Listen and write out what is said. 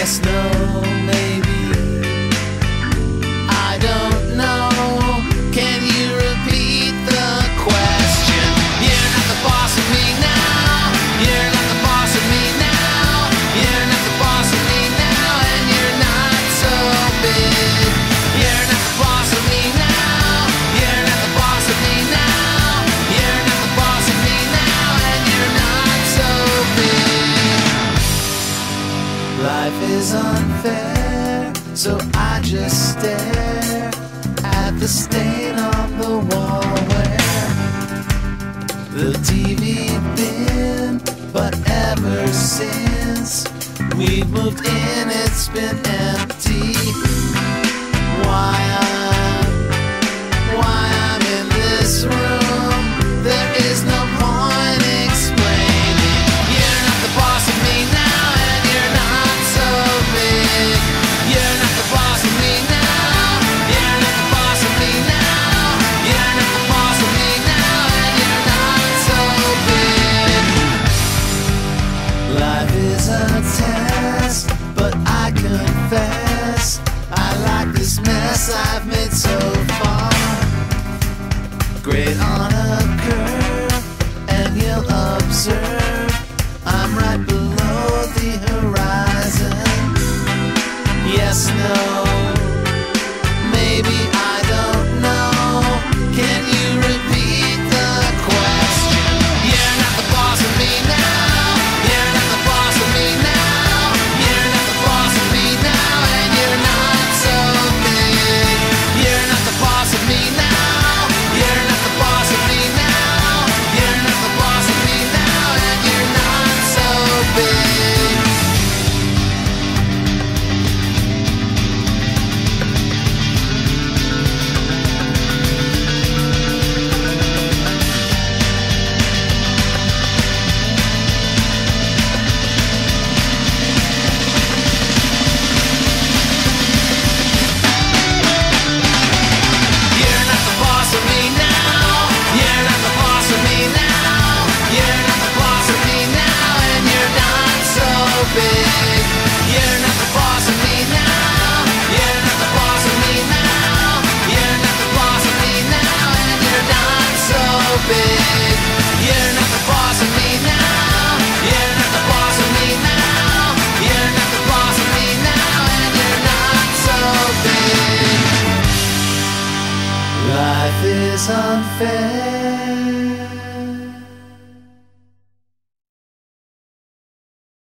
Yes, no, maybe, I don't know. Can you repeat the question? You're not the boss of me now. You're not the boss of me now. You're not the boss of me now. And you're not so big. You're not the boss of me now. You're not the boss of me now. You're not the boss of me now. And you're not so big. Life is unfair, so I just stare at the stain on the wall where the TV been. But ever since we've moved in, it's been empty. Why I'm in this room, there is no point explaining. You're not the boss of me now, and you're not so big. You're not the boss of me now. You're not the boss of me now. You're not the boss of me now, and you're not so big. Life is a test, but I confess I like this mess I've made so far. Great on a curve, and you'll observe I'm right below.